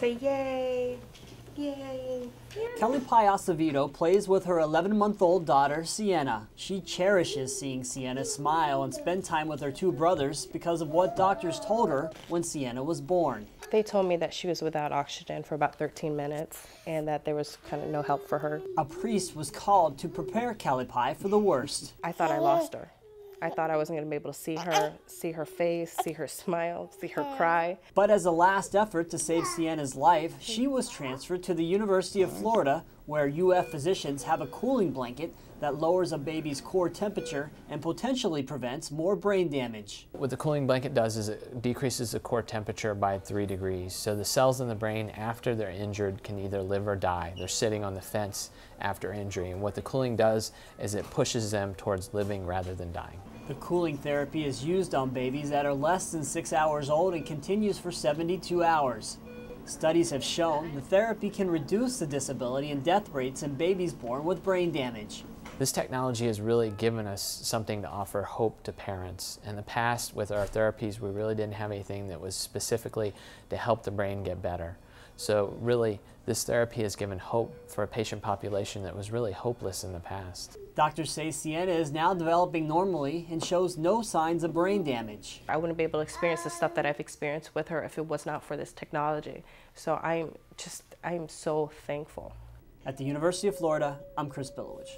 say yay, yay. Kelly Pye Acevedo plays with her 11-month-old daughter, Sianna. She cherishes seeing Sianna smile and spend time with her two brothers because of what doctors told her when Sianna was born. They told me that she was without oxygen for about 13 minutes and that there was kind of no help for her. A priest was called to prepare Kelly Pye for the worst. I thought I lost her. I thought I wasn't going to be able to see her face, see her smile, see her cry. But as a last effort to save Sienna's life, she was transferred to the University of Florida, where UF physicians have a cooling blanket that lowers a baby's core temperature and potentially prevents more brain damage. What the cooling blanket does is it decreases the core temperature by 3 degrees. So the cells in the brain, after they're injured, can either live or die. They're sitting on the fence after injury. And what the cooling does is it pushes them towards living rather than dying. The cooling therapy is used on babies that are less than 6 hours old and continues for 72 hours. Studies have shown the therapy can reduce the disability and death rates in babies born with brain damage. This technology has really given us something to offer hope to parents. In the past, with our therapies, we really didn't have anything that was specifically to help the brain get better. So really, this therapy has given hope for a patient population that was really hopeless in the past. Doctors say Sienna is now developing normally and shows no signs of brain damage. I wouldn't be able to experience the stuff that I've experienced with her if it was not for this technology. So I'm so thankful. At the University of Florida, I'm Chris Bilowich.